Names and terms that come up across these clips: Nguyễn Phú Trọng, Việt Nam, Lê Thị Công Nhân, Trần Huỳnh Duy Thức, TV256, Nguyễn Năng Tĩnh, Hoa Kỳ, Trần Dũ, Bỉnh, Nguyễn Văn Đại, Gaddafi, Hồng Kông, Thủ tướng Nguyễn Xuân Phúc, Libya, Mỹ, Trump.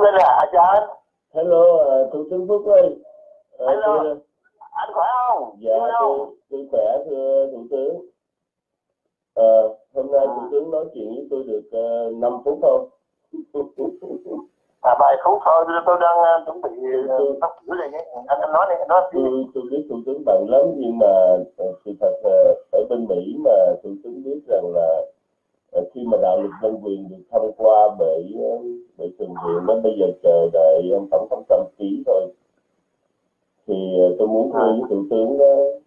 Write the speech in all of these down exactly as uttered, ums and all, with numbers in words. Anh Linh à, anh chào anh. Hello, Thủ tướng Phúc ơi. Hello, tôi... anh khỏe không? Dạ, tôi, tôi khỏe thưa Thủ tướng. À, hôm nay à. Thủ tướng nói chuyện với tôi được uh, năm phút không? À, vài phút thôi, tôi đang uh, chuẩn bị tóc uh, này nhé. Anh, anh nói đi, anh nói đi. Tôi, tôi biết Thủ tướng bận lắm, nhưng mà sự thật uh, ở bên Mỹ mà Thủ tướng biết rằng là uh, khi mà đạo luật nhân quyền được thông qua bởi uh, bởi thượng viện đó, bây giờ chờ đợi ông tổng thống Trump ký thôi. Thì uh, tôi muốn thưa với Thủ tướng uh,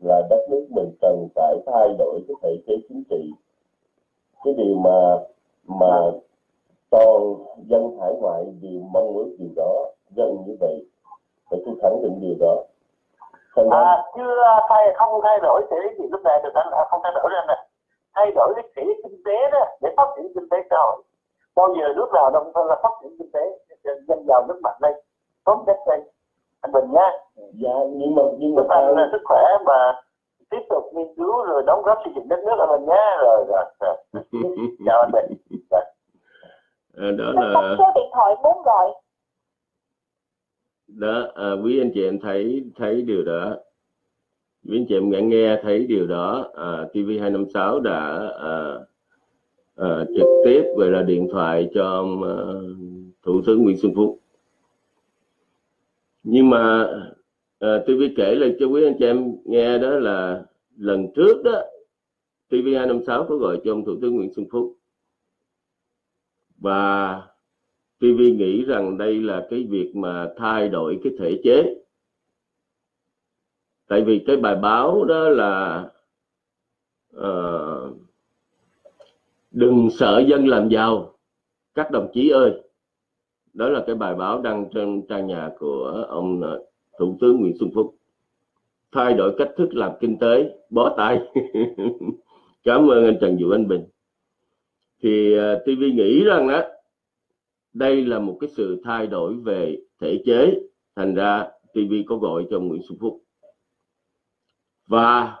là đất nước mình cần phải thay đổi cái thể chế chính trị. Cái điều mà mà toàn dân hải ngoại đều mong muốn điều đó, dân như vậy, và tôi khẳng định điều đó. Thành à, chứ thay không thay đổi thể gì lúc này được anh không thay đổi anh này. Thay đổi cái thể kinh tế đó để phát triển kinh tế xã hội. Bao giờ nước nào đồng thời là phát triển kinh tế, dân giàu nước mạnh lên, tốt đẹp lên. Anh Bình nhá. Dạ, nhưng mà nhưng mà ta là sức khỏe mà tiếp tục nghiên cứu rồi đóng góp xây dựng đất nước của mình nhá. Rồi rồi. Chào anh Bình. Đó là không số điện thoại muốn gọi. Đó, à, quý anh chị em thấy thấy điều đó. Quý anh chị em đã nghe thấy điều đó. À, TV hai năm sáu đã à, à, trực tiếp gọi là điện thoại cho ông, à, Thủ tướng Nguyễn Xuân Phúc. Nhưng mà à, ti vi kể lại cho quý anh chị em nghe đó là lần trước đó TV hai năm sáu có gọi cho ông Thủ tướng Nguyễn Xuân Phúc, và ti vi nghĩ rằng đây là cái việc mà thay đổi cái thể chế. Tại vì cái bài báo đó là à, đừng sợ dân làm giàu các đồng chí ơi. Đó là cái bài báo đăng trên trang nhà của ông Thủ tướng Nguyễn Xuân Phúc. Thay đổi cách thức làm kinh tế, bó tay. Cảm ơn anh Trần Dũ, anh Bình. Thì ti vi nghĩ rằng đó, đây là một cái sự thay đổi về thể chế. Thành ra ti vi có gọi cho Nguyễn Xuân Phúc. Và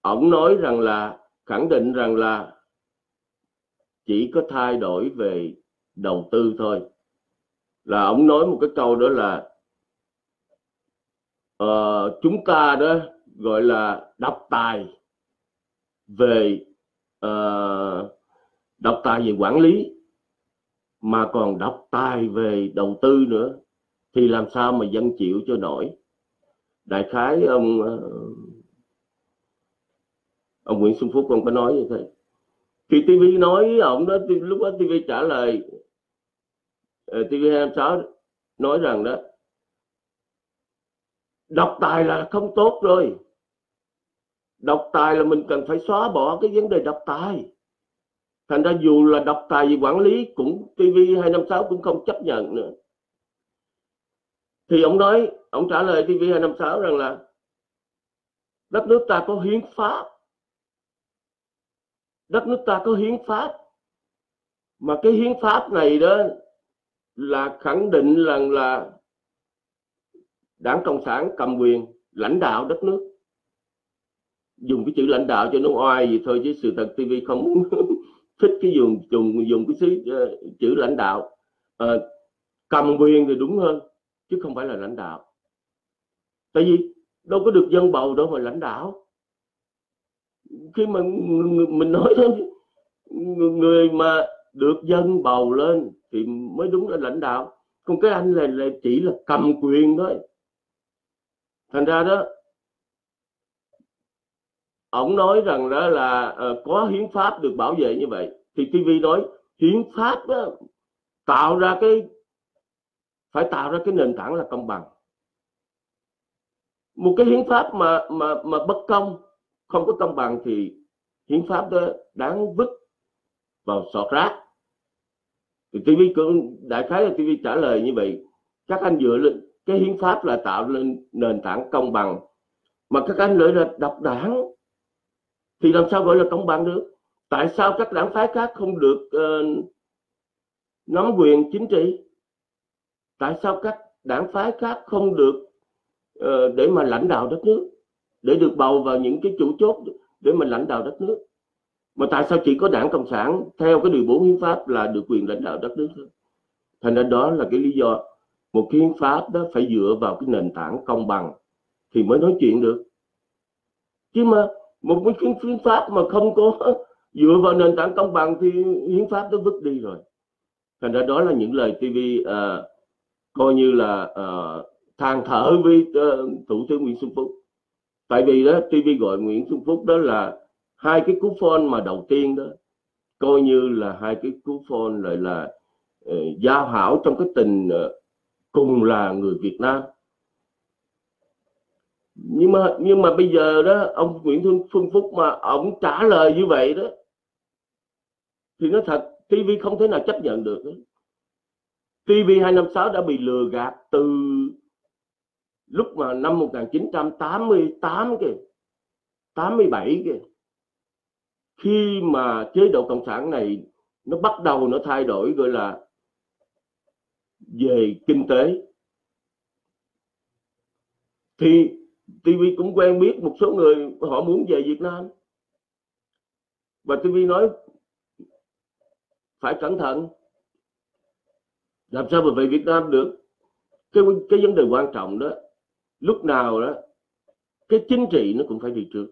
ông nói rằng là, khẳng định rằng là chỉ có thay đổi về đầu tư thôi. Là ông nói một cái câu đó là uh, chúng ta đó gọi là độc tài về uh, độc tài về quản lý, mà còn độc tài về đầu tư nữa, thì làm sao mà dân chịu cho nổi. Đại khái ông uh, ông Nguyễn Xuân Phúc ông có nói như thế. Khi ti vi nói ông đó, lúc đó ti vi trả lời TV hai năm sáu nói rằng đó, độc tài là không tốt rồi. Độc tài là mình cần phải xóa bỏ cái vấn đề độc tài. Thành ra dù là độc tài về quản lý cũng TV hai năm sáu cũng không chấp nhận nữa. Thì ông nói, ông trả lời TV hai năm sáu rằng là đất nước ta có hiến pháp. Đất nước ta có hiến pháp. Mà cái hiến pháp này đó là khẳng định rằng là, là Đảng Cộng sản cầm quyền lãnh đạo đất nước. Dùng cái chữ lãnh đạo cho nó oai gì thôi, chứ sự thật ti vi không muốn thích cái dùng dùng dùng cái chữ, uh, chữ lãnh đạo. Uh, cầm quyền thì đúng hơn, chứ không phải là lãnh đạo. Tại vì đâu có được dân bầu đâu mà lãnh đạo. Khi mà mình nói thế, người mà được dân bầu lên thì mới đúng là lãnh đạo. Còn cái anh này là chỉ là cầm quyền thôi. Thành ra đó, ông nói rằng đó là à, có hiến pháp được bảo vệ như vậy. Thì ti vi nói hiến pháp đó, tạo ra cái phải tạo ra cái nền tảng là công bằng. Một cái hiến pháp mà mà mà bất công, không có công bằng thì hiến pháp đó đáng vứt vào sọt rác. Thì ti vi đại khái là ti vi trả lời như vậy. Các anh dựa lên cái hiến pháp là tạo lên nền tảng công bằng, mà các anh lại là độc đảng thì làm sao gọi là công bằng được? Tại sao các đảng phái khác không được uh, nắm quyền chính trị? Tại sao các đảng phái khác không được uh, để mà lãnh đạo đất nước, để được bầu vào những cái chủ chốt để mà lãnh đạo đất nước? Mà tại sao chỉ có Đảng Cộng sản theo cái điều bốn hiến pháp là được quyền lãnh đạo đất nước thôi? Thành ra đó là cái lý do một cái hiến pháp đó phải dựa vào cái nền tảng công bằng thì mới nói chuyện được. Chứ mà một cái hiến pháp mà không có dựa vào nền tảng công bằng thì hiến pháp nó vứt đi rồi. Thành ra đó là những lời ti vi uh, coi như là uh, than thở với uh, Thủ tướng Nguyễn Xuân Phúc. Tại vì đó ti vi gọi Nguyễn Xuân Phúc đó là hai cái cú phone mà đầu tiên đó coi như là hai cái cú phone lại là uh, giao hảo trong cái tình uh, cùng là người Việt Nam. Nhưng mà nhưng mà bây giờ đó ông Nguyễn Xuân Phúc mà ông trả lời như vậy đó thì nó thật ti vi không thể nào chấp nhận được. ti vi hai năm sáu đã bị lừa gạt từ lúc mà năm một nghìn chín trăm tám mươi tám kìa, tám mươi bảy kìa, khi mà chế độ cộng sản này nó bắt đầu nó thay đổi gọi là về kinh tế. Thì ti vi cũng quen biết một số người họ muốn về Việt Nam, và ti vi nói phải cẩn thận, làm sao mà về Việt Nam được. Cái, cái vấn đề quan trọng đó, lúc nào đó cái chính trị nó cũng phải đi trước,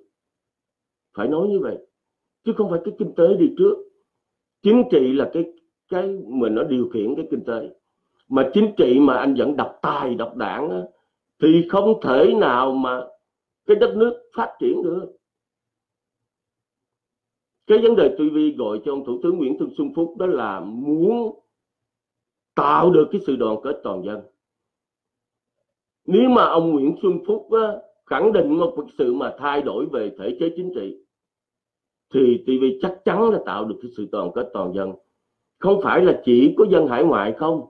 phải nói như vậy, chứ không phải cái kinh tế đi trước. Chính trị là cái cái mình nó điều khiển cái kinh tế, mà chính trị mà anh vẫn độc tài độc đảng đó, thì không thể nào mà cái đất nước phát triển được. Cái vấn đề ti vi gọi cho ông Thủ tướng Nguyễn Xuân Phúc đó là muốn tạo được cái sự đoàn kết toàn dân. Nếu mà ông Nguyễn Xuân Phúc á, khẳng định một sự mà thay đổi về thể chế chính trị thì ti vi chắc chắn là tạo được cái sự đoàn kết toàn dân. Không phải là chỉ có dân hải ngoại không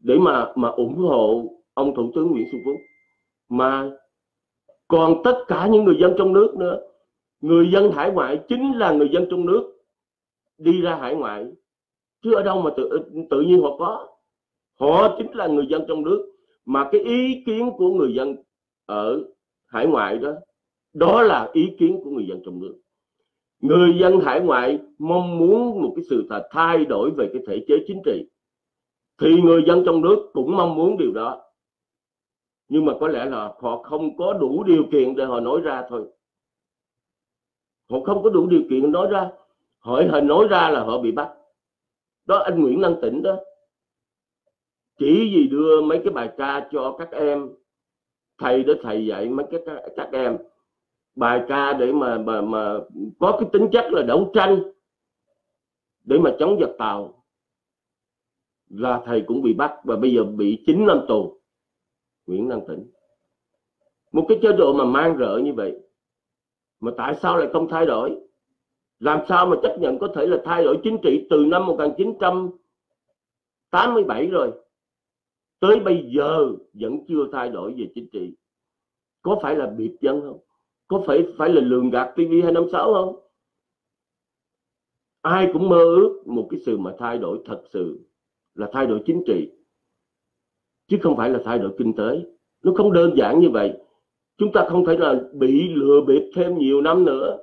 để mà mà ủng hộ ông Thủ tướng Nguyễn Xuân Phúc, mà còn tất cả những người dân trong nước nữa. Người dân hải ngoại chính là người dân trong nước đi ra hải ngoại, chứ ở đâu mà tự, tự nhiên họ có. Họ chính là người dân trong nước, mà cái ý kiến của người dân ở hải ngoại đó, đó là ý kiến của người dân trong nước. Người dân hải ngoại mong muốn một cái sự thay đổi về cái thể chế chính trị, thì người dân trong nước cũng mong muốn điều đó. Nhưng mà có lẽ là họ không có đủ điều kiện để họ nói ra thôi. Họ không có đủ điều kiện nói ra. Hỏi họ nói ra là họ bị bắt. Đó, anh Nguyễn Năng Tĩnh đó, chỉ vì đưa mấy cái bài ca cho các em, thầy đó thầy dạy mấy cái các, các em bài ca để mà, mà, mà có cái tính chất là đấu tranh để mà chống giặc Tàu, là thầy cũng bị bắt và bây giờ bị chín năm tù. Nguyễn Năng Tĩnh, một cái chế độ mà mang rợ như vậy mà tại sao lại không thay đổi? Làm sao mà chấp nhận có thể là thay đổi chính trị từ năm một nghìn chín trăm tám mươi bảy rồi tới bây giờ vẫn chưa thay đổi về chính trị? Có phải là biệt dân không? Có phải phải là lường gạt ti vi hai năm sáu không? Ai cũng mơ ước một cái sự mà thay đổi thật sự là thay đổi chính trị, chứ không phải là thay đổi kinh tế. Nó không đơn giản như vậy. Chúng ta không thể là bị lừa bịp thêm nhiều năm nữa.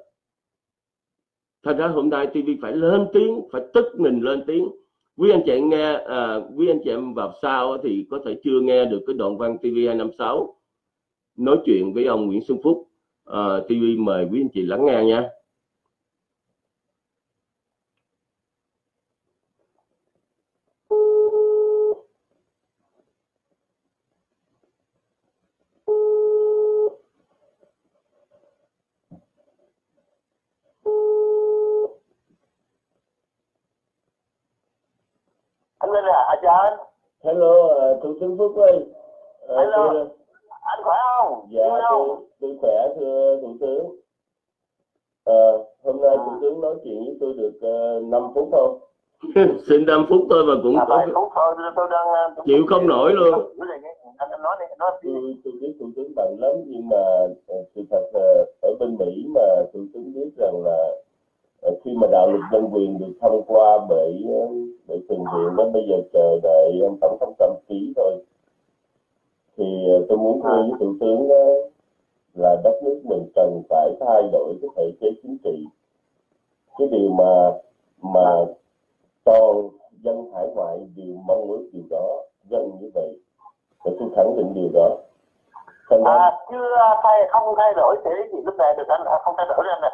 Thành ra hôm nay ti vi phải lên tiếng, phải tức mình lên tiếng. Quý anh chị nghe, à, quý anh chị em vào sau thì có thể chưa nghe được cái đoạn văn ti vi hai năm sáu nói chuyện với ông Nguyễn Xuân Phúc. À, ti vi mời quý anh chị lắng nghe nha. Hello, Thủ tướng Phúc ơi. Hello, thưa... anh khỏe không? Dạ, tôi, tôi khỏe thưa Thủ tướng. À, hôm nay à. Thủ tướng nói chuyện với tôi được uh, năm phút không? Xin năm phút thôi mà cũng à, có... phút thôi, tôi đang... Tôi chịu không nổi luôn. Anh nói đi, nói đi. Tôi, tôi biết Thủ tướng bận lắm, nhưng mà sự thật ở bên Mỹ mà Thủ tướng biết rằng là khi mà đạo luật nhân quyền được thông qua bởi bởi thượng viện đó, bây giờ chờ đợi ông tổng thống Trump ký thôi. Thì tôi muốn nói với Thủ tướng đó, là đất nước mình cần phải thay đổi cái thể chế chính trị. Cái điều mà mà toàn dân hải ngoại đều mong muốn điều đó, dân như vậy. Và tôi khẳng định điều đó. Thành à, chứ thay, không thay đổi thể thì lúc này được anh không thay đổi anh nè.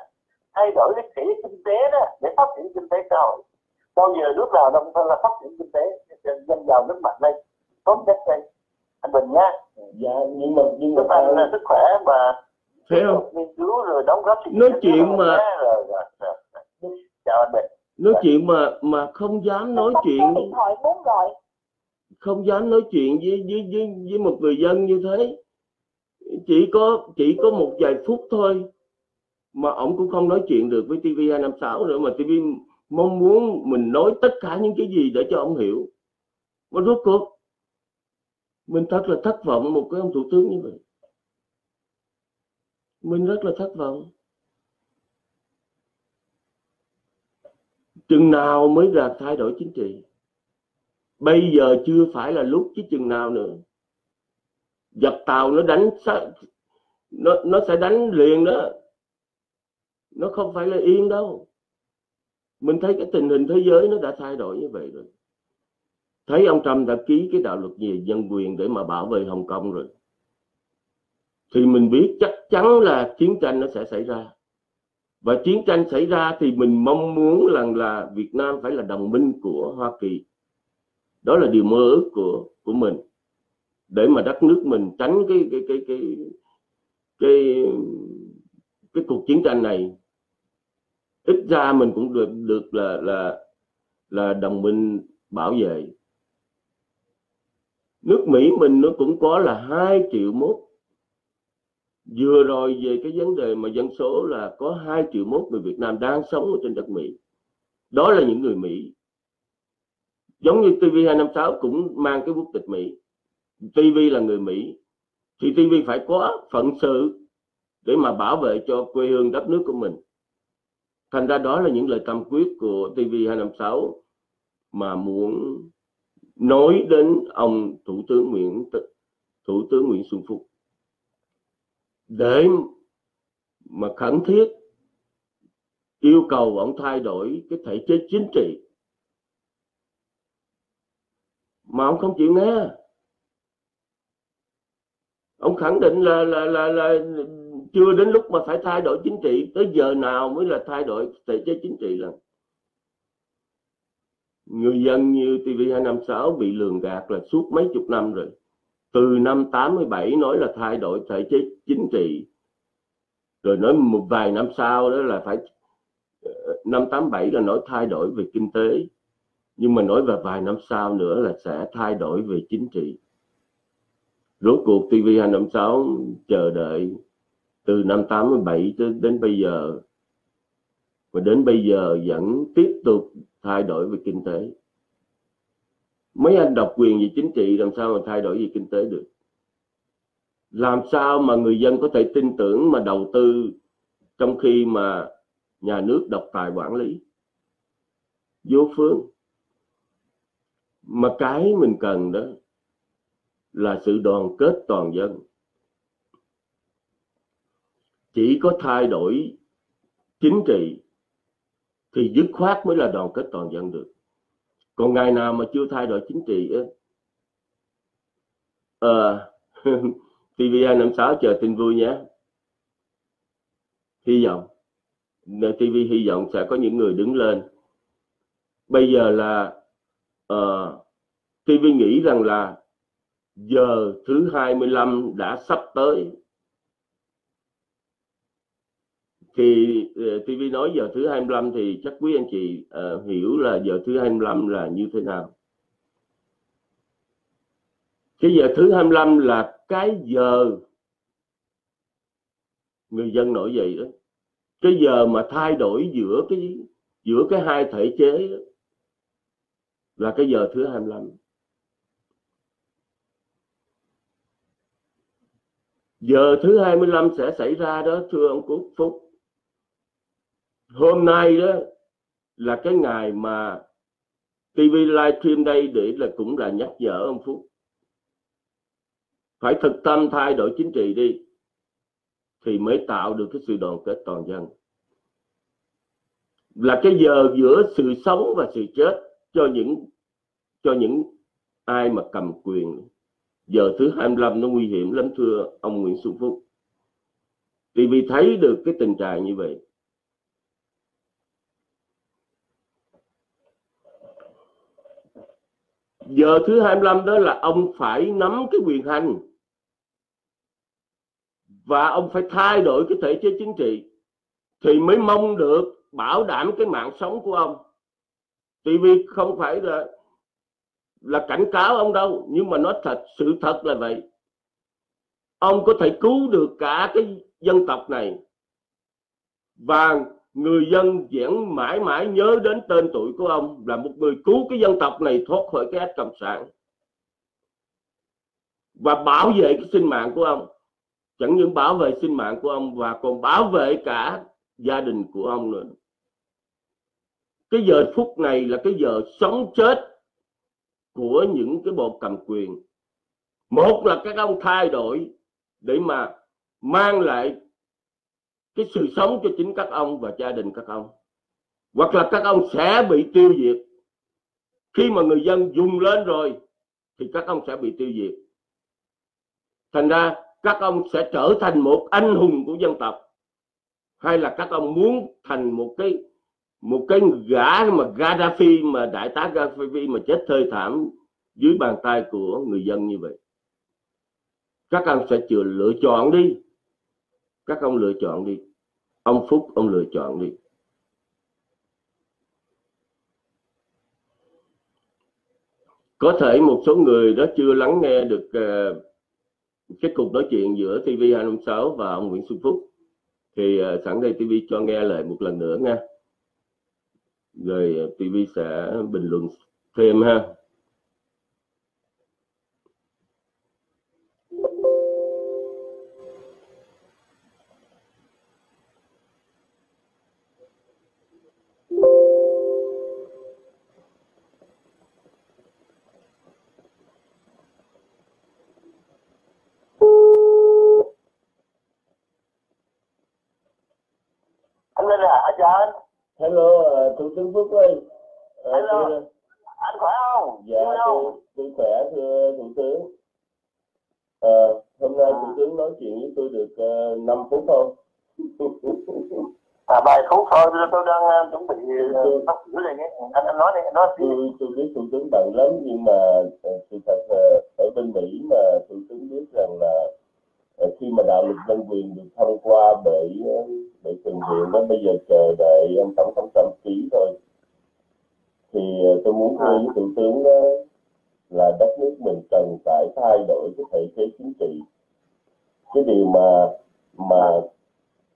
Thay đổi cái thể kinh tế đó để phát triển kinh tế xã hội. Bao giờ nước nào đồng thời là phát triển kinh tế, dân giàu nước mạnh lên, tốt nhất lên. Anh Bình nhá. Dạ, nhưng mà nhưng mà anh là sức khỏe mà. Phải không? Nghiên cứu rồi đóng góp. Nói chuyện mà. Rồi, rồi, rồi. Chào anh Bình. Nói chuyện mà mà không dám nói chuyện, điện thoại muốn rồi. Không dám nói chuyện với với với với một người dân như thế, chỉ có chỉ có một vài phút thôi mà ổng cũng không nói chuyện được với TV hai năm sáu nữa, mà TV mong muốn mình nói tất cả những cái gì để cho ổng hiểu. Mà rốt cuộc mình thật là thất vọng một cái ông thủ tướng như vậy, mình rất là thất vọng. Chừng nào mới ra thay đổi chính trị? Bây giờ chưa phải là lúc chứ chừng nào nữa. Giặc Tàu nó đánh, nó, nó sẽ đánh liền đó. Nó không phải là yên đâu. Mình thấy cái tình hình thế giới nó đã thay đổi như vậy rồi. Thấy ông Trump đã ký cái đạo luật về nhân quyền để mà bảo vệ Hồng Kông rồi. Thì mình biết chắc chắn là chiến tranh nó sẽ xảy ra. Và chiến tranh xảy ra thì mình mong muốn rằng là Việt Nam phải là đồng minh của Hoa Kỳ. Đó là điều mơ ước của của mình. Để mà đất nước mình tránh cái cái cái cái cái cái, cái cuộc chiến tranh này. Ít ra mình cũng được được là là là đồng minh bảo vệ. Nước Mỹ mình nó cũng có là hai triệu mốt. Vừa rồi về cái vấn đề mà dân số là có hai triệu mốt người Việt Nam đang sống ở trên đất Mỹ. Đó là những người Mỹ. Giống như TV hai năm sáu cũng mang cái quốc tịch Mỹ. ti vi là người Mỹ. Thì ti vi phải có phận sự để mà bảo vệ cho quê hương đất nước của mình. Thành ra đó là những lời tâm quyết của TV hai năm sáu mà muốn nói đến ông Thủ tướng Nguyễn, Thủ tướng Nguyễn Xuân Phúc. Để mà khẩn thiết yêu cầu ông thay đổi cái thể chế chính trị mà ông không chịu nghe. Ông khẳng định là là là là chưa đến lúc mà phải thay đổi chính trị. Tới giờ nào mới là thay đổi thể chế chính trị? Là người dân như TV hai năm sáu bị lường gạt là suốt mấy chục năm rồi. Từ năm tám mươi bảy nói là thay đổi thể chế chính trị. Rồi nói một vài năm sau đó là phải, năm tám mươi bảy là nói thay đổi về kinh tế. Nhưng mà nói về vài năm sau nữa là sẽ thay đổi về chính trị. Rốt cuộc TV hai năm sáu chờ đợi từ năm tám mươi bảy đến bây giờ. Và đến bây giờ vẫn tiếp tục thay đổi về kinh tế. Mấy anh độc quyền về chính trị làm sao mà thay đổi về kinh tế được? Làm sao mà người dân có thể tin tưởng mà đầu tư trong khi mà nhà nước độc tài quản lý? Vô phương. Mà cái mình cần đó là sự đoàn kết toàn dân. Chỉ có thay đổi chính trị thì dứt khoát mới là đoàn kết toàn dân được. Còn ngày nào mà chưa thay đổi chính trị à, TV hai năm sáu chờ tin vui nhé. Hy vọng ti vi hy vọng sẽ có những người đứng lên. Bây giờ là uh, ti vi nghĩ rằng là giờ thứ hai mươi lăm đã sắp tới. Thì ti vi nói giờ thứ hai mươi lăm thì chắc quý anh chị uh, hiểu là giờ thứ hai mươi lăm là như thế nào. Cái giờ thứ hai mươi lăm là cái giờ người dân nổi dậy đó. Cái giờ mà thay đổi giữa cái giữa cái hai thể chế đó, là cái giờ thứ hai mươi lăm. Giờ thứ hai mươi lăm sẽ xảy ra đó thưa ông Quốc Phúc. Hôm nay đó là cái ngày mà ti vi livestream đây để là cũng là nhắc nhở ông Phúc. Phải thực tâm thay đổi chính trị đi. Thì mới tạo được cái sự đoàn kết toàn dân. Là cái giờ giữa sự sống và sự chết cho những cho những ai mà cầm quyền. Giờ thứ hai mươi lăm nó nguy hiểm lắm thưa ông Nguyễn Xuân Phúc. Thì vì thấy được cái tình trạng như vậy. Giờ thứ hai mươi lăm đó là ông phải nắm cái quyền hành. Và ông phải thay đổi cái thể chế chính trị. Thì mới mong được bảo đảm cái mạng sống của ông. Thì vì không phải là là cảnh cáo ông đâu, nhưng mà nói thật, sự thật là vậy. Ông có thể cứu được cả cái dân tộc này. Và người dân vẫn mãi mãi nhớ đến tên tuổi của ông là một người cứu cái dân tộc này thoát khỏi cái ách cộng sản và bảo vệ cái sinh mạng của ông. Chẳng những bảo vệ sinh mạng của ông và còn bảo vệ cả gia đình của ông nữa. Cái giờ phút này là cái giờ sống chết của những cái bộ cầm quyền. Một là các ông thay đổi để mà mang lại cái sự sống cho chính các ông và gia đình các ông, hoặc là các ông sẽ bị tiêu diệt. Khi mà người dân dùng lên rồi thì các ông sẽ bị tiêu diệt. Thành ra các ông sẽ trở thành một anh hùng của dân tộc, hay là các ông muốn thành một cái một cái gã mà Gaddafi, mà đại tá Gaddafi mà chết thê thảm dưới bàn tay của người dân như vậy. Các ông sẽ chừa lựa chọn đi. Các ông lựa chọn đi. Ông Phúc, ông lựa chọn đi. Có thể một số người đó chưa lắng nghe được uh, cái cuộc nói chuyện giữa TV hai năm sáu và ông Nguyễn Xuân Phúc. Thì uh, sẵn đây ti vi cho nghe lại một lần nữa nha. Rồi ti vi sẽ bình luận thêm ha. Hello, Thủ tướng Phúc ơi. Hello, thưa... anh khỏe không? Dạ, tôi, tôi khỏe thưa Thủ tướng. À, hôm nay à. Thủ tướng nói chuyện với tôi được uh, năm phút không? À, vài phút thôi, tôi đang chuẩn bị bắt giữ này nhé. Anh, anh nói đi, anh nói đi. Tôi, tôi biết Thủ tướng bận lắm, nhưng mà sự thật ở bên Mỹ mà Thủ tướng biết rằng là khi mà đạo luật nhân quyền được thông qua bởi bởi thượng viện đó, bây giờ chờ đợi ông tổng thống Trump ký thôi. Thì tôi muốn nói với thủ tướng đó là đất nước mình cần phải thay đổi cái thể chế chính trị. Cái điều mà mà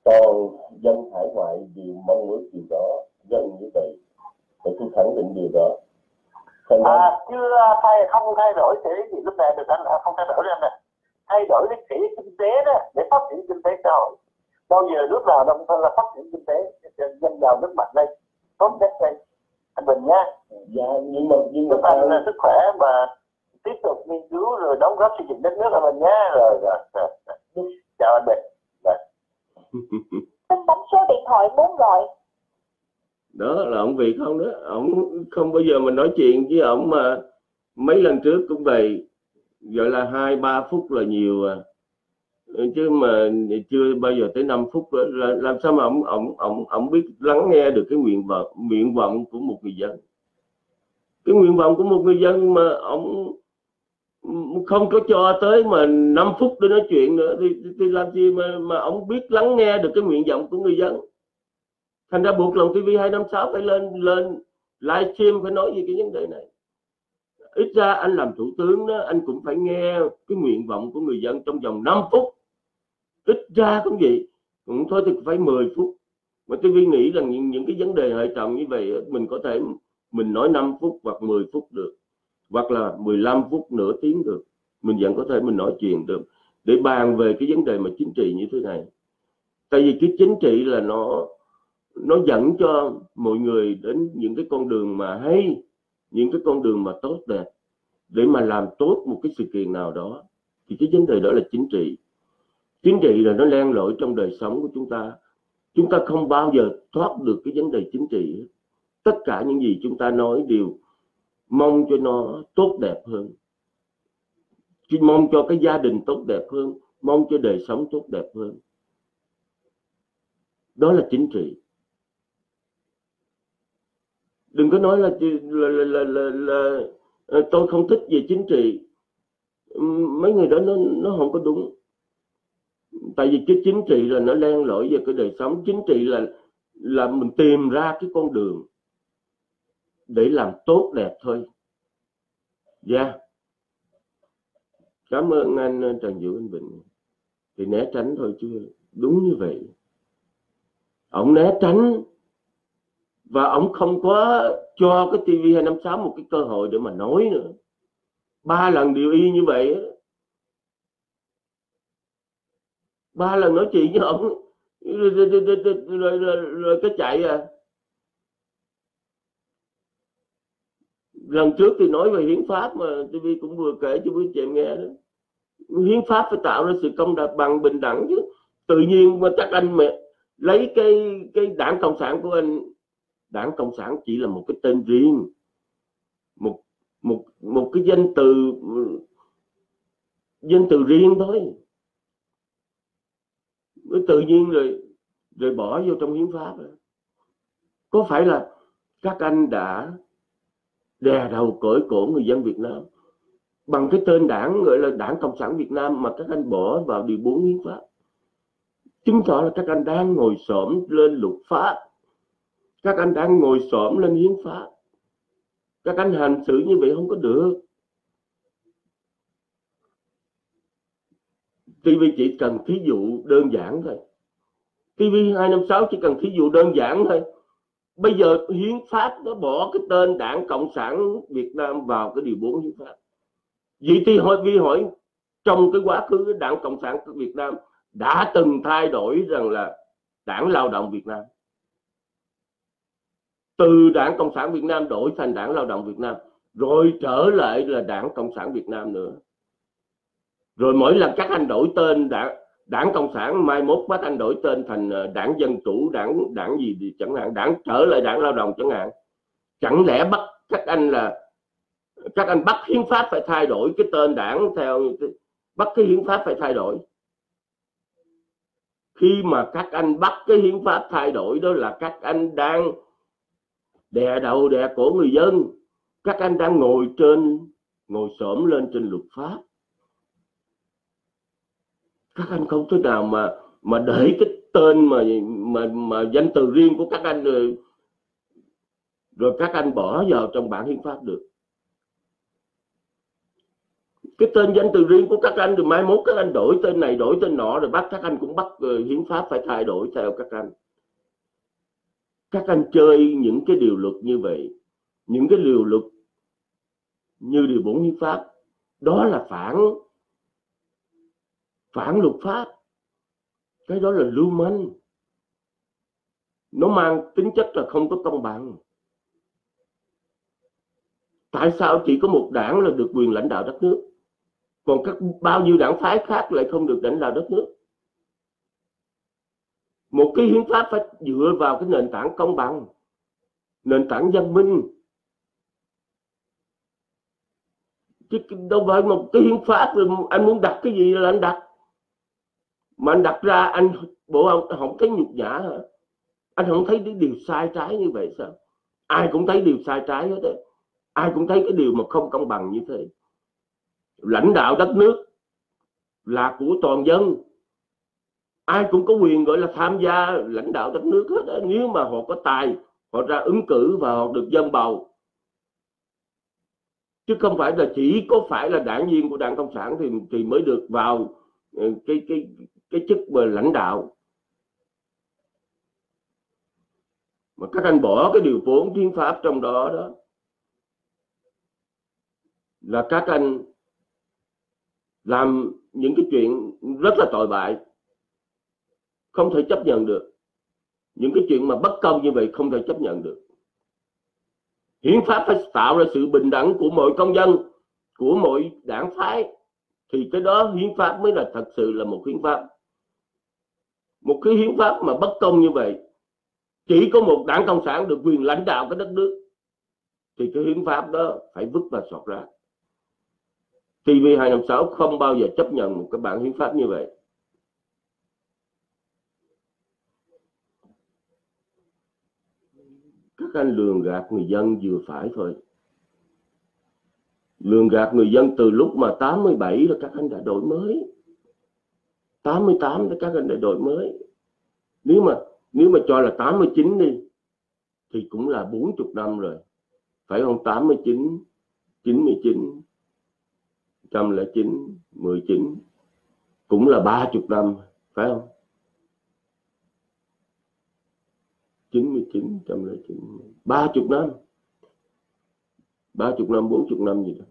toàn dân hải ngoại đều mong muốn điều đó, dân như vậy, và tôi khẳng định điều đó. Thành à, chứ thay không thay đổi thì lúc này được anh là không thay đổi anh này. Thay đổi cái thể kinh tế đó để phát triển kinh tế xã hội. Bao giờ nước nào đồng thời là phát triển kinh tế, dân giàu nước mạnh đây, tốt nhất đây, anh Bình nhá. Dạ, nhưng mà nhưng mà anh là sức khỏe mà tiếp tục nghiên cứu rồi đóng góp xây dựng đất nước là mình nhá. Rồi rồi, rồi, rồi. Chào anh Bình. Anh bấm số điện thoại bốn rồi. Đó là ông Việt không đó, ông không bao giờ mình nói chuyện với ông mà mấy lần trước cũng vậy. Gọi là hai ba phút là nhiều à, chứ mà chưa bao giờ tới năm phút là làm sao mà ông ông ông ông biết lắng nghe được cái nguyện vọng nguyện vọng của một người dân. Cái nguyện vọng của một người dân mà ông không có cho tới mà năm phút để nói chuyện nữa thì, thì làm gì mà mà ông biết lắng nghe được cái nguyện vọng của người dân. Thành ra buộc lòng TV hai năm sáu phải lên lên livestream phải nói về cái vấn đề này. Ít ra anh làm thủ tướng đó, anh cũng phải nghe cái nguyện vọng của người dân trong vòng năm phút. Ít ra cũng vậy, cũng thôi thì phải mười phút. Mà tôi nghĩ rằng những, những cái vấn đề hệ trọng như vậy mình có thể mình nói năm phút hoặc mười phút được, hoặc là mười lăm phút, nửa tiếng được. Mình vẫn có thể mình nói chuyện được để bàn về cái vấn đề mà chính trị như thế này. Tại vì cái chính trị là nó nó dẫn cho mọi người đến những cái con đường mà hay, những cái con đường mà tốt đẹp để mà làm tốt một cái sự kiện nào đó. Thì cái vấn đề đó là chính trị. Chính trị là nó len lỏi trong đời sống của chúng ta. Chúng ta không bao giờ thoát được cái vấn đề chính trị. Tất cả những gì chúng ta nói đều mong cho nó tốt đẹp hơn, chứ mong cho cái gia đình tốt đẹp hơn, mong cho đời sống tốt đẹp hơn. Đó là chính trị. Đừng có nói là, là, là, là, là, là, là tôi không thích về chính trị. Mấy người đó nó, nó không có đúng. Tại vì cái chính trị là nó len lỏi về cái đời sống. Chính trị là, là mình tìm ra cái con đường để làm tốt đẹp thôi. Dạ yeah. Cảm ơn anh Trần Dũ, anh Bình. Thì né tránh thôi chứ đúng như vậy. Ông né tránh và ông không có cho cái ti vi hai năm sáu một cái cơ hội để mà nói nữa. Ba lần điều y như vậy, ba lần nói chuyện với ông rồi, rồi, rồi, rồi, rồi, rồi cái chạy à. Lần trước thì nói về hiến pháp mà ti vi cũng vừa kể cho quý chị em nghe đó. Hiến pháp phải tạo ra sự công bằng bình đẳng chứ. Tự nhiên mà chắc anh mẹ lấy cái cái đảng Cộng sản của anh, đảng Cộng sản chỉ là một cái tên riêng, một một một cái danh từ danh từ riêng thôi. Tự nhiên rồi rồi bỏ vô trong hiến pháp đó. Có phải là các anh đã đè đầu cởi cổ người dân Việt Nam bằng cái tên đảng gọi là đảng Cộng sản Việt Nam mà các anh bỏ vào điều bốn hiến pháp? Chứng tỏ là các anh đang ngồi xổm lên luật pháp, các anh đang ngồi xổm lên hiến pháp. Các anh hành xử như vậy không có được. ti vi chỉ cần thí dụ đơn giản thôi. ti vi hai năm sáu chỉ cần thí dụ đơn giản thôi. Bây giờ hiến pháp nó bỏ cái tên đảng Cộng sản Việt Nam vào cái điều bốn hiến pháp. Vậy thì hỏi vi hỏi trong cái quá khứ đảng Cộng sản Việt Nam đã từng thay đổi rằng là đảng Lao động Việt Nam. Từ đảng Cộng sản Việt Nam đổi thành đảng Lao động Việt Nam, rồi trở lại là đảng Cộng sản Việt Nam nữa. Rồi mỗi lần các anh đổi tên đảng đảng Cộng sản, mai mốt bắt anh đổi tên thành đảng Dân Chủ, đảng đảng gì thì chẳng hạn, đảng trở lại đảng Lao động chẳng hạn. Chẳng lẽ bắt các anh là các anh bắt hiến pháp phải thay đổi cái tên đảng theo, bắt cái hiến pháp phải thay đổi. Khi mà các anh bắt cái hiến pháp thay đổi đó là các anh đang đè đầu đè cổ người dân, các anh đang ngồi trên ngồi xổm lên trên luật pháp. Các anh không thể nào mà mà để cái tên mà mà mà danh từ riêng của các anh rồi, rồi các anh bỏ vào trong bản hiến pháp được. Cái tên danh từ riêng của các anh rồi mai mốt các anh đổi tên này đổi tên nọ rồi bắt các anh cũng bắt hiến pháp phải thay đổi theo các anh. Các anh chơi những cái điều luật như vậy, những cái điều luật như điều bốn hiến pháp, đó là phản phản luật pháp. Cái đó là lưu manh. Nó mang tính chất là không có công bằng. Tại sao chỉ có một đảng là được quyền lãnh đạo đất nước, còn các bao nhiêu đảng phái khác lại không được lãnh đạo đất nước? Một cái hiến pháp phải dựa vào cái nền tảng công bằng, nền tảng văn minh. Chứ đâu phải một cái hiến pháp rồi anh muốn đặt cái gì là anh đặt. Mà anh đặt ra anh bộ ông không thấy nhục nhã hả? Anh không thấy cái điều sai trái như vậy sao? Ai cũng thấy điều sai trái hết đấy. Ai cũng thấy cái điều mà không công bằng như thế. Lãnh đạo đất nước là của toàn dân. Ai cũng có quyền gọi là tham gia lãnh đạo đất nước hết đó. Nếu mà họ có tài, họ ra ứng cử và họ được dân bầu. Chứ không phải là chỉ có phải là đảng viên của đảng Cộng sản thì, thì mới được vào cái, cái, cái chức mà lãnh đạo. Mà các anh bỏ cái điều bốn hiến pháp trong đó đó là các anh làm những cái chuyện rất là tồi bại, không thể chấp nhận được. Những cái chuyện mà bất công như vậy không thể chấp nhận được. Hiến pháp phải tạo ra sự bình đẳng của mọi công dân, của mọi đảng phái, thì cái đó hiến pháp mới là thật sự là một hiến pháp. Một cái hiến pháp mà bất công như vậy, chỉ có một đảng Cộng sản được quyền lãnh đạo cái đất nước, thì cái hiến pháp đó phải vứt và sọt ra. T V hai năm sáu không bao giờ chấp nhận một cái bản hiến pháp như vậy. Các anh lường gạt người dân vừa phải thôi. Lường gạt người dân từ lúc mà tám mươi bảy là các anh đã đổi mới, tám mươi tám là các anh đã đổi mới. Nếu mà nếu mà cho là tám mươi chín đi thì cũng là bốn mươi năm rồi, phải không? tám mươi chín, chín mươi chín, một không chín, mười chín cũng là ba mươi năm, phải không? chín mươi chín, một không chín, ba mươi năm, ba mươi năm, bốn mươi năm gì đó.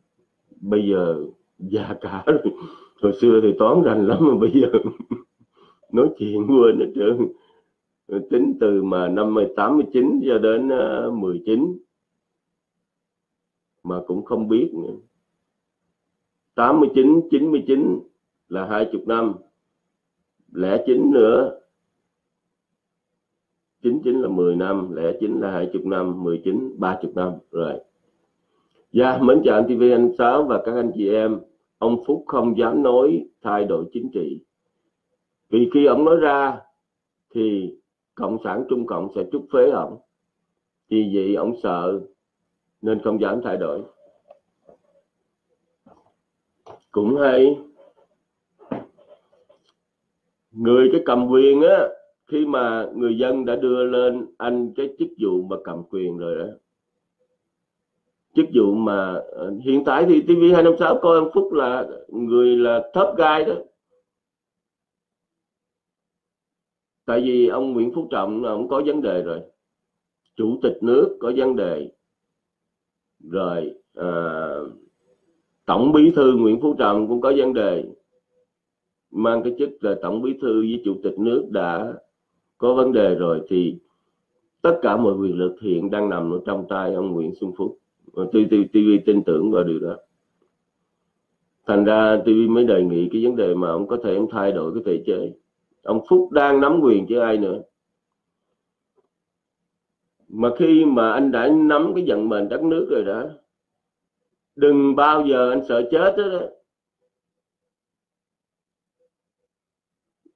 Bây giờ già cả rồi. Hồi xưa thì toán rành lắm mà bây giờ nói chuyện quên hết trơn. Tính từ mà năm tám mươi chín cho đến mười chín mà cũng không biết nữa. tám mươi chín, chín mươi chín là hai mươi năm, lẻ chín nữa, chín mươi chín là mười năm, lẻ chín là hai mươi năm, mười chín ba mươi năm rồi. Dạ, mến chào anh T V hai năm sáu và các anh chị em. Ông Phúc không dám nói thay đổi chính trị, vì khi ông nói ra thì Cộng sản Trung Cộng sẽ trút phế ông. Vì vậy ông sợ nên không dám thay đổi. Cũng hay. Người cái cầm quyền á, khi mà người dân đã đưa lên anh cái chức vụ mà cầm quyền rồi đó, chức vụ mà hiện tại thì T V hai năm sáu coi ông Phúc là người là top guy đó. Tại vì ông Nguyễn Phú Trọng ông có vấn đề rồi, chủ tịch nước có vấn đề rồi, à, tổng bí thư Nguyễn Phú Trọng cũng có vấn đề, mang cái chức là tổng bí thư với chủ tịch nước đã có vấn đề rồi, thì tất cả mọi quyền lực hiện đang nằm ở trong tay ông Nguyễn Xuân Phúc. T V tin tưởng vào điều đó, thành ra T V mới đề nghị cái vấn đề mà ông có thể ông thay đổi cái thể chế. Ông Phúc đang nắm quyền chứ ai nữa. Mà khi mà anh đã nắm cái vận mệnh đất nước rồi đó, đừng bao giờ anh sợ chết đó, đó.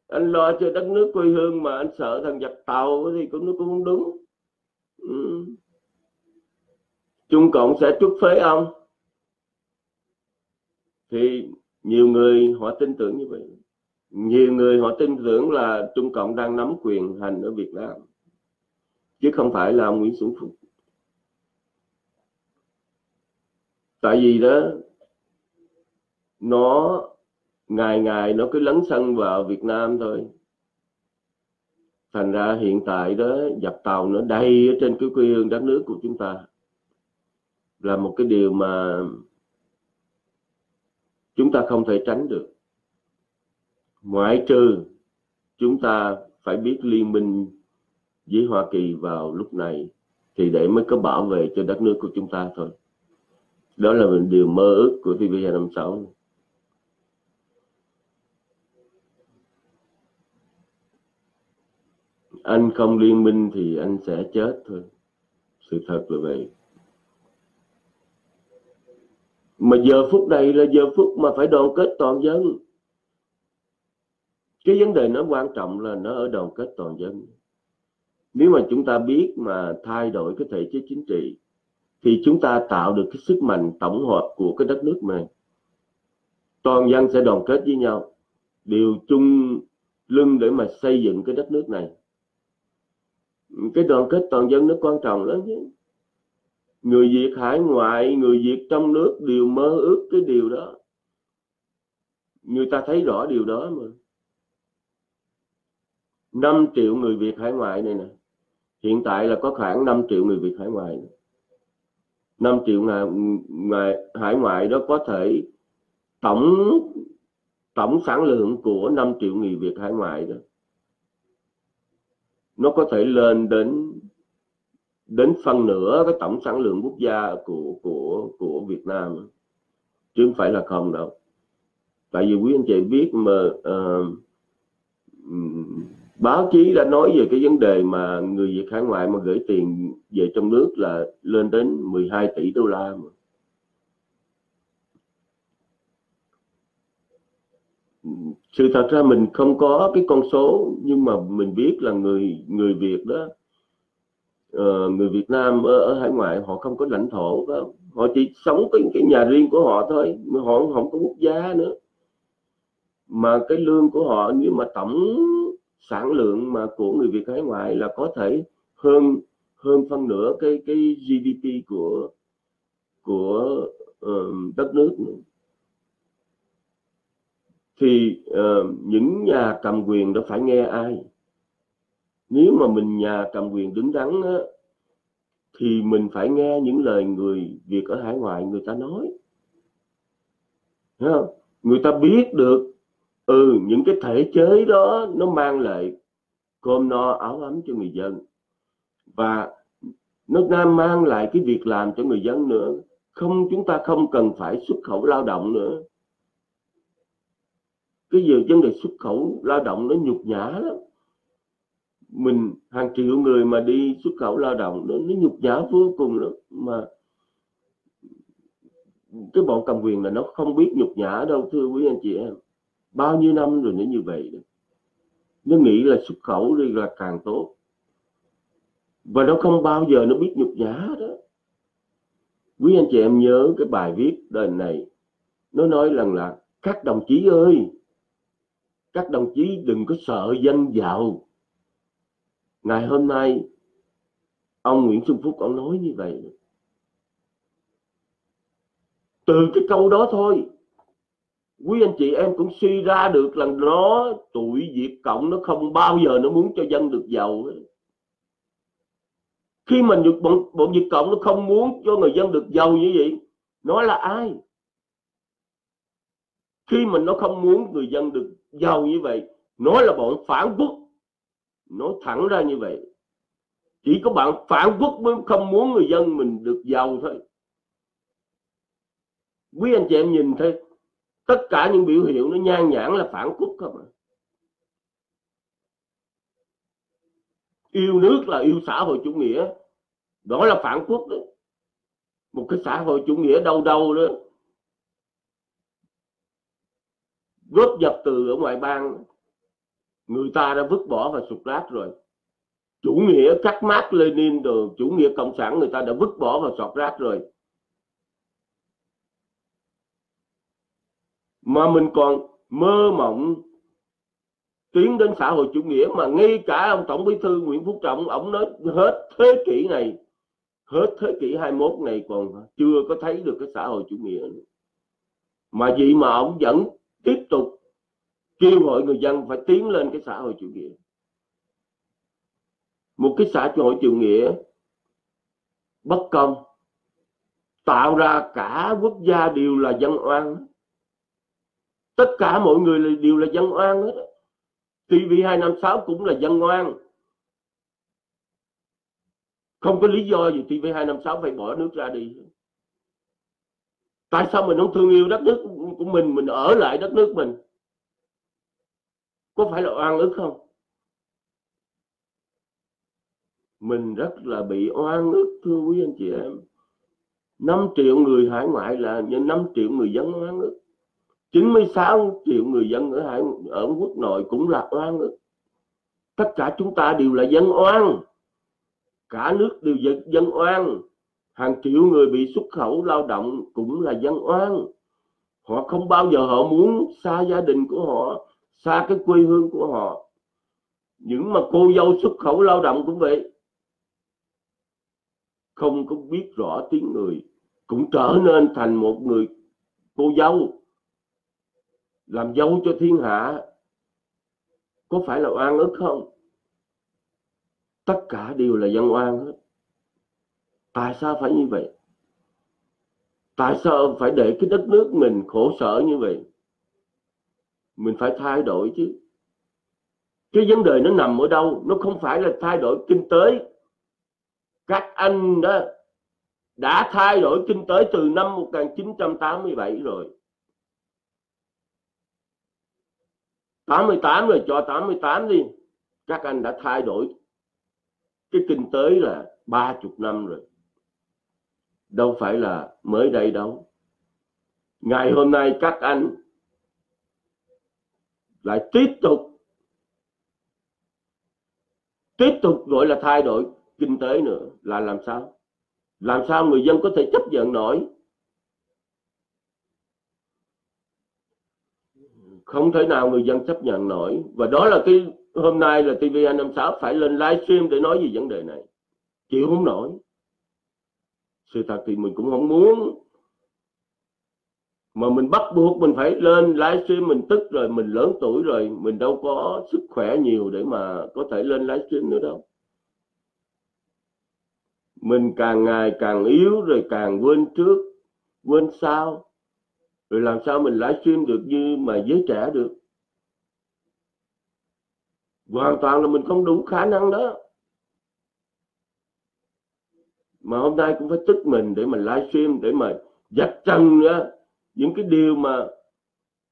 Anh lo cho đất nước quê hương mà anh sợ thằng giặc Tàu thì cũng nó cũng không đúng. Ừ. Trung Cộng sẽ trút phế ông. Thì nhiều người họ tin tưởng như vậy. Nhiều người họ tin tưởng là Trung Cộng đang nắm quyền hành ở Việt Nam, chứ không phải là ông Nguyễn Xuân Phúc. Tại vì đó, nó ngày ngày nó cứ lấn sân vào Việt Nam thôi. Thành ra hiện tại đó, giặc Tàu nó đầy ở trên cái quê hương đất nước của chúng ta, là một cái điều mà chúng ta không thể tránh được. Ngoại trừ chúng ta phải biết liên minh với Hoa Kỳ vào lúc này thì để mới có bảo vệ cho đất nước của chúng ta thôi. Đó là điều mơ ước của T V hai năm sáu. Anh không liên minh thì anh sẽ chết thôi. Sự thật là vậy. Mà giờ phút này là giờ phút mà phải đoàn kết toàn dân. Cái vấn đề nó quan trọng là nó ở đoàn kết toàn dân. Nếu mà chúng ta biết mà thay đổi cái thể chế chính trị thì chúng ta tạo được cái sức mạnh tổng hợp của cái đất nước mình. Toàn dân sẽ đoàn kết với nhau, điều chung lưng để mà xây dựng cái đất nước này. Cái đoàn kết toàn dân nó quan trọng lắm chứ. Người Việt hải ngoại, người Việt trong nước đều mơ ước cái điều đó. Người ta thấy rõ điều đó mà. năm triệu người Việt hải ngoại này nè, hiện tại là có khoảng năm triệu người Việt hải ngoại. Năm triệu người, người hải ngoại đó có thể tổng tổng sản lượng của năm triệu người Việt hải ngoại đó nó có thể lên đến đến phân nửa cái tổng sản lượng quốc gia của của của Việt Nam, chứ không phải là không đâu. Tại vì quý anh chị biết mà uh, Báo chí đã nói về cái vấn đề mà người Việt hải ngoại mà gửi tiền về trong nước là lên đến mười hai tỷ đô la. Mà. Sự thật ra mình không có cái con số, nhưng mà mình biết là người người Việt đó, uh, người Việt Nam ở, ở hải ngoại họ không có lãnh thổ đó. Họ chỉ sống cái, cái nhà riêng của họ thôi, họ không có quốc gia nữa. Mà cái lương của họ, nếu mà tổng sản lượng mà của người Việt hải ngoại là có thể hơn hơn phân nửa cái cái giê đê pê của của uh, đất nước nữa. Thì uh, những nhà cầm quyền đã phải nghe ai? Nếu mà mình nhà cầm quyền đứng đắn á, thì mình phải nghe những lời người Việt ở hải ngoại người ta nói. Thấy không? Người ta biết được ừ những cái thể chế đó nó mang lại cơm no áo ấm cho người dân, và nước Nam mang lại cái việc làm cho người dân nữa. Không, chúng ta không cần phải xuất khẩu lao động nữa. Cái giờ vấn đề xuất khẩu lao động nó nhục nhã lắm. Mình hàng triệu người mà đi xuất khẩu lao động nó, nó nhục nhã vô cùng lắm. Mà cái bọn cầm quyền là nó không biết nhục nhã đâu, thưa quý anh chị em. Bao nhiêu năm rồi nó như vậy đó. Nó nghĩ là xuất khẩu đi là càng tốt, và nó không bao giờ nó biết nhục nhã đó. Quý anh chị em nhớ cái bài viết đời này, nó nói rằng là các đồng chí ơi, các đồng chí đừng có sợ danh vọng. Ngày hôm nay ông Nguyễn Xuân Phúc ông nói như vậy. Từ cái câu đó thôi, quý anh chị em cũng suy ra được là nó, tụi Việt Cộng nó không bao giờ nó muốn cho dân được giàu. Khi mà bọn, bọn Việt Cộng nó không muốn cho người dân được giàu như vậy, nó là ai? Khi mà nó không muốn người dân được giàu như vậy, nó là bọn phản quốc. Nó thẳng ra như vậy. Chỉ có bạn phản quốc mới không muốn người dân mình được giàu thôi. Quý anh chị em nhìn thấy tất cả những biểu hiện nó nhan nhản là phản quốc không ạ? Yêu nước là yêu xã hội chủ nghĩa, đó là phản quốc đó. Một cái xã hội chủ nghĩa đâu đâu đó, góp nhập từ ở ngoại bang, người ta đã vứt bỏ và sụp rác rồi. Chủ nghĩa Các Mác Lênin rồi, chủ nghĩa cộng sản người ta đã vứt bỏ và sọt rác rồi. Mà mình còn mơ mộng tiến đến xã hội chủ nghĩa, mà ngay cả ông Tổng Bí thư Nguyễn Phú Trọng ông nói hết thế kỷ này, hết thế kỷ hai mươi mốt này còn chưa có thấy được cái xã hội chủ nghĩa nữa. Mà vậy mà ông vẫn tiếp tục kêu gọi người dân phải tiến lên cái xã hội chủ nghĩa. Một cái xã hội chủ nghĩa bất công tạo ra cả quốc gia đều là dân oan. Tất cả mọi người đều là dân oan hết. ti vi hai năm sáu cũng là dân oan. Không có lý do gì ti vi hai năm sáu phải bỏ nước ra đi. Tại sao mình không thương yêu đất nước của mình, mình ở lại đất nước mình? Có phải là oan ức không? Mình rất là bị oan ức, thưa quý anh chị em. năm triệu người hải ngoại là năm triệu người dân oan ức. chín mươi sáu triệu người dân ở hải ở quốc nội cũng là oan ức. Tất cả chúng ta đều là dân oan. Cả nước đều dân oan. Hàng triệu người bị xuất khẩu lao động cũng là dân oan. Họ không bao giờ họ muốn xa gia đình của họ, xa cái quê hương của họ. Những mà cô dâu xuất khẩu lao động cũng vậy, không có biết rõ tiếng người cũng trở nên thành một người cô dâu, làm dâu cho thiên hạ. Có phải là oan ức không? Tất cả đều là dân oan hết. Tại sao phải như vậy? Tại sao phải để cái đất nước mình khổ sở như vậy? Mình phải thay đổi chứ. Cái vấn đề nó nằm ở đâu? Nó không phải là thay đổi kinh tế. Các anh đó đã thay đổi kinh tế từ năm một nghìn chín trăm tám mươi bảy rồi. tám mươi tám rồi, cho tám mươi tám đi. các anh đã thay đổi cái kinh tế là ba mươi năm rồi, đâu phải là mới đây đâu. Ngày hôm nay các anh lại tiếp tục tiếp tục gọi là thay đổi kinh tế nữa, là làm sao làm sao người dân có thể chấp nhận nổi? Không thể nào người dân chấp nhận nổi. Và đó là cái hôm nay là TV hai năm sáu phải lên livestream để nói về vấn đề này. Chịu không nổi. Sự thật thì mình cũng không muốn, mà mình bắt buộc mình phải lên livestream. Mình tức rồi, mình lớn tuổi rồi, mình đâu có sức khỏe nhiều để mà có thể lên livestream nữa đâu. Mình càng ngày càng yếu rồi, càng quên trước quên sau, rồi làm sao mình livestream được như mà giới trẻ được. Hoàn toàn là mình không đủ khả năng đó. Mà hôm nay cũng phải tức mình để mình livestream, để mà dắt chân nữa những cái điều mà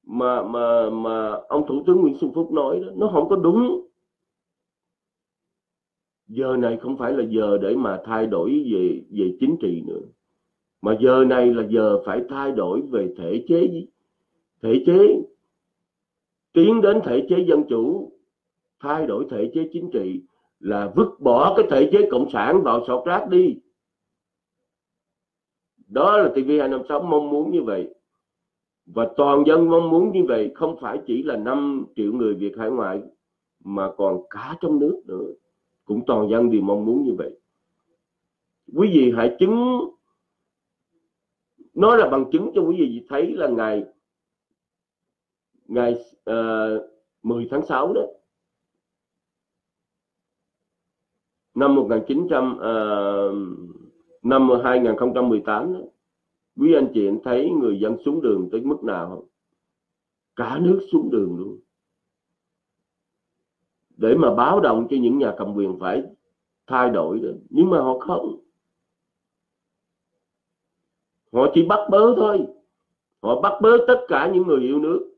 mà mà mà ông Thủ tướng Nguyễn Xuân Phúc nói đó, nó không có đúng. Giờ này không phải là giờ để mà thay đổi về về chính trị nữa, mà giờ này là giờ phải thay đổi về thể chế, thể chế tiến đến thể chế dân chủ, thay đổi thể chế chính trị, là vứt bỏ cái thể chế cộng sản vào sọt rác đi. Đó là TV hai năm sáu mong muốn như vậy, và toàn dân mong muốn như vậy. Không phải chỉ là năm triệu người Việt hải ngoại, mà còn cả trong nước nữa cũng toàn dân đều mong muốn như vậy. Quý vị hãy chứng, nó là bằng chứng cho quý vị thấy là ngày ngày uh, mười tháng sáu đó năm một nghìn chín trăm năm hai nghìn không trăm mười tám đó, quý anh chị em thấy người dân xuống đường tới mức nào không? Cả nước xuống đường luôn, để mà báo động cho những nhà cầm quyền phải thay đổi đó. Nhưng mà họ không, họ chỉ bắt bớ thôi. Họ bắt bớ tất cả những người yêu nước,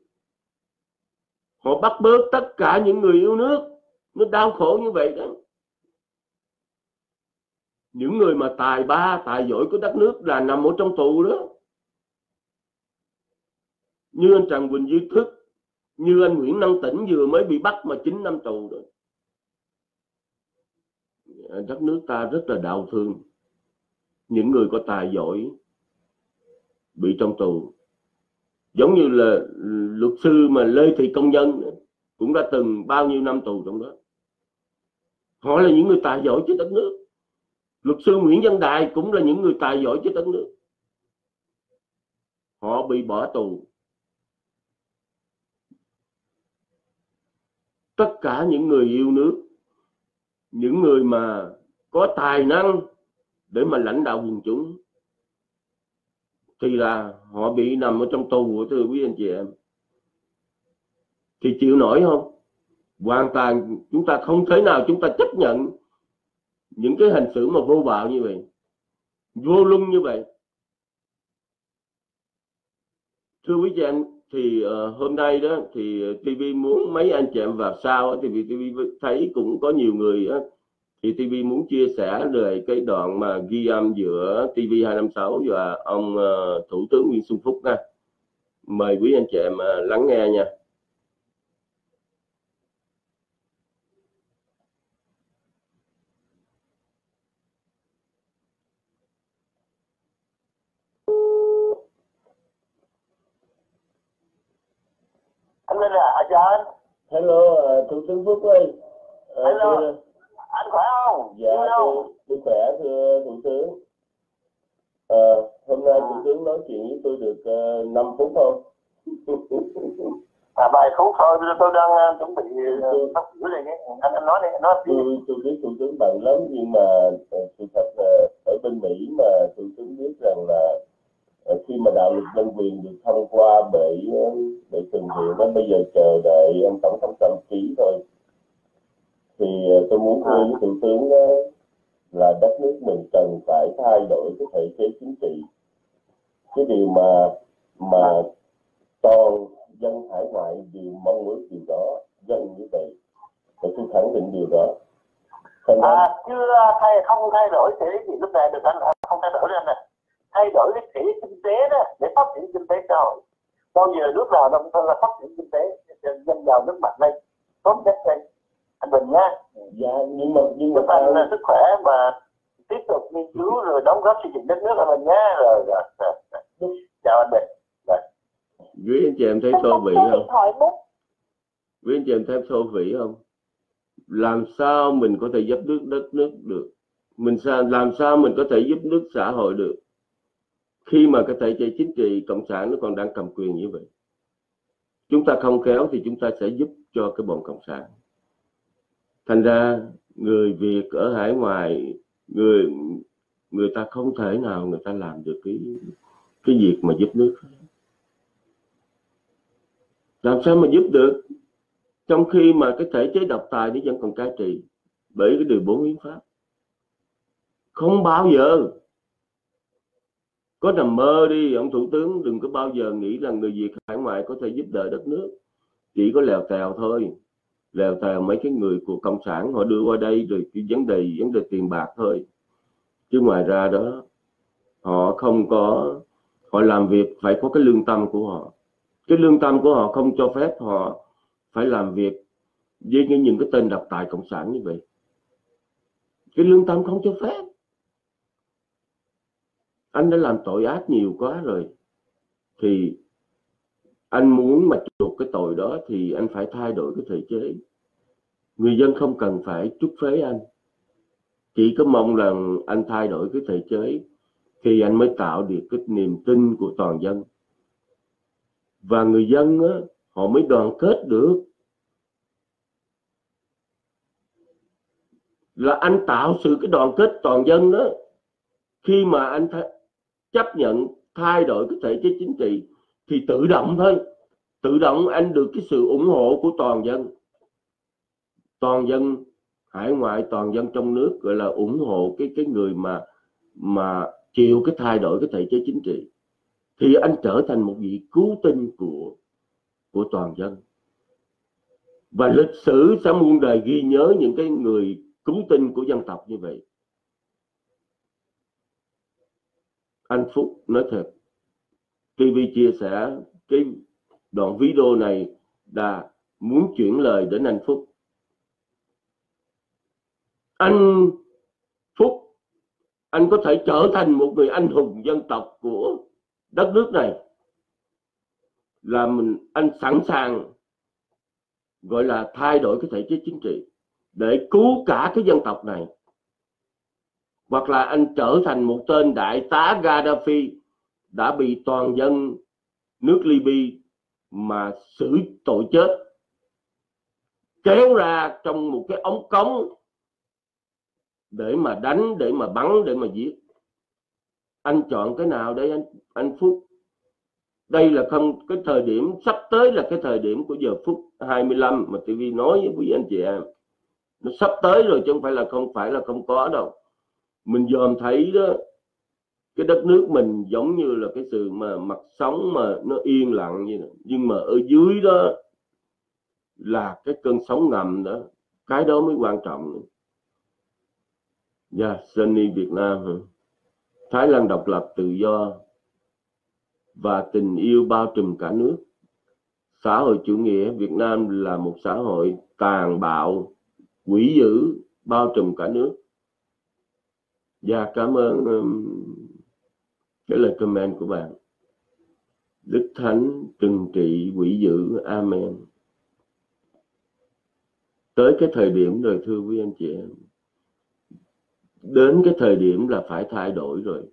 họ bắt bớ tất cả những người yêu nước. Nó đau khổ như vậy đó. Những người mà tài ba, tài giỏi của đất nước là nằm ở trong tù đó. Như anh Trần Huỳnh Duy Thức, như anh Nguyễn Năng Tĩnh vừa mới bị bắt mà chín năm tù rồi. Đất nước ta rất là đau thương. Những người có tài giỏi bị trong tù. Giống như là luật sư mà Lê Thị Công Nhân cũng đã từng bao nhiêu năm tù trong đó. Họ là những người tài giỏi cho đất nước. Luật sư Nguyễn Văn Đại cũng là những người tài giỏi cho đất nước. Họ bị bỏ tù. Tất cả những người yêu nước, những người mà có tài năng để mà lãnh đạo quần chúng, thì là họ bị nằm ở trong tù. Thưa quý anh chị em, thì chịu nổi không? Hoàn toàn chúng ta không thể nào chúng ta chấp nhận những cái hành xử mà vô bạo như vậy, vô lung như vậy. Thưa quý chị em, thì uh, hôm nay đó thì ti vi muốn mấy anh chị em vào sau thì vì ti vi thấy cũng có nhiều người đó, thì ti vi muốn chia sẻ về cái đoạn mà ghi âm giữa TV hai năm sáu và ông uh, Thủ tướng Nguyễn Xuân Phúc nha. Mời quý anh chị em uh, lắng nghe nha. Hello, Thủ tướng Phúc ơi. Hello, thưa... anh khỏe không? Dạ, tôi, tôi khỏe thưa Thủ tướng. À, hôm nay à. Thủ tướng nói chuyện với tôi được uh, năm phút không? À, vài phút thôi, tôi đang uh, chuẩn bị sắp sửa này. Anh, anh nói đi, anh nói đi. Tôi, tôi biết Thủ tướng bận lắm, nhưng mà sự thật là ở bên Mỹ mà Thủ tướng biết rằng là khi mà đạo luật nhân quyền được thông qua bởi bởi thượng viện đó, bây giờ chờ đợi ông tổng thống Trump ký thôi. Thì tôi muốn nói với thủ tướng là đất nước mình cần phải thay đổi cái thể chế chính trị. Cái điều mà mà toàn dân hải ngoại đều mong muốn điều đó, dân như vậy. Thì tôi khẳng định điều đó. Thành à, anh... chứ thay, không thay đổi thể gì lúc này được anh, không thay đổi anh này. Thay đổi cái thể kinh tế đó để phát triển kinh tế xã hội. Bao giờ nước nào đồng thời là phát triển kinh tế, dân giàu nước mạnh lên, tốt nhất lên. Anh Bình nha. Dạ, nhưng mà nhưng mà anh là sức khỏe mà tiếp tục nghiên cứu rồi đóng góp xây dựng đất nước của mình nhé. Rồi, rồi, rồi, rồi. Chào anh Bình. Quý anh chị em thấy thô vĩ không? Quý anh chị em thấy thô vĩ không? Làm sao mình có thể giúp nước đất nước được? Mình sao làm sao mình có thể giúp nước xã hội được? Khi mà cái thể chế chính trị cộng sản nó còn đang cầm quyền như vậy, chúng ta không khéo thì chúng ta sẽ giúp cho cái bọn cộng sản. Thành ra người Việt ở hải ngoại, người người ta không thể nào người ta làm được cái cái việc mà giúp nước. Làm sao mà giúp được? Trong khi mà cái thể chế độc tài nó vẫn còn cai trị bởi cái điều bốn hiến pháp. Không bao giờ, có nằm mơ đi, ông Thủ tướng đừng có bao giờ nghĩ rằng người Việt hải ngoại có thể giúp đỡ đất nước. Chỉ có lèo tèo thôi, lèo tèo mấy cái người của cộng sản họ đưa qua đây rồi cái vấn đề vấn đề tiền bạc thôi. Chứ ngoài ra đó, họ không có, họ làm việc phải có cái lương tâm của họ. Cái lương tâm của họ không cho phép họ phải làm việc với những cái tên độc tài cộng sản như vậy. Cái lương tâm không cho phép. Anh đã làm tội ác nhiều quá rồi, thì anh muốn mà chuộc cái tội đó thì anh phải thay đổi cái thể chế. Người dân không cần phải trút phế anh, chỉ có mong rằng anh thay đổi cái thể chế thì anh mới tạo được cái niềm tin của toàn dân. Và người dân á, họ mới đoàn kết được. Là anh tạo sự cái đoàn kết toàn dân đó. Khi mà anh chấp nhận thay đổi cái thể chế chính trị thì tự động thôi, tự động anh được cái sự ủng hộ của toàn dân. Toàn dân hải ngoại, toàn dân trong nước gọi là ủng hộ cái cái người mà mà chịu cái thay đổi cái thể chế chính trị. Thì anh trở thành một vị cứu tinh của của toàn dân. Và lịch sử sẽ muôn đời ghi nhớ những cái người cứu tinh của dân tộc như vậy. Anh Phúc nói thật, ti vi chia sẻ cái đoạn video này là muốn chuyển lời đến anh Phúc. Anh Phúc, anh có thể trở thành một người anh hùng dân tộc của đất nước này. Là mình, anh sẵn sàng gọi là thay đổi cái thể chế chính trị để cứu cả cái dân tộc này. Hoặc là anh trở thành một tên đại tá Gaddafi đã bị toàn dân nước Libya mà xử tội chết, kéo ra trong một cái ống cống để mà đánh, để mà bắn, để mà giết. Anh chọn cái nào đấy anh, anh Phúc? Đây là không, cái thời điểm sắp tới là cái thời điểm của giờ phút hai mươi lăm mà ti vi nói với quý anh chị em. Nó sắp tới rồi chứ không phải là không phải là không có đâu. Mình dòm thấy đó, cái đất nước mình giống như là cái sự mà mặt sóng mà nó yên lặng như này. Nhưng mà ở dưới đó là cái cơn sóng ngầm đó, cái đó mới quan trọng. Dạ, yeah, Sunny Việt Nam, Thái Lan độc lập tự do và tình yêu bao trùm cả nước. Xã hội chủ nghĩa Việt Nam là một xã hội tàn bạo, quỷ dữ, bao trùm cả nước. Và cảm ơn um, cái lời comment của bạn. Đức Thánh trừng trị quỷ dữ, amen. Tới cái thời điểm rồi thưa quý anh chị em, đến cái thời điểm là phải thay đổi rồi.